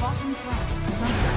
bottom tower is under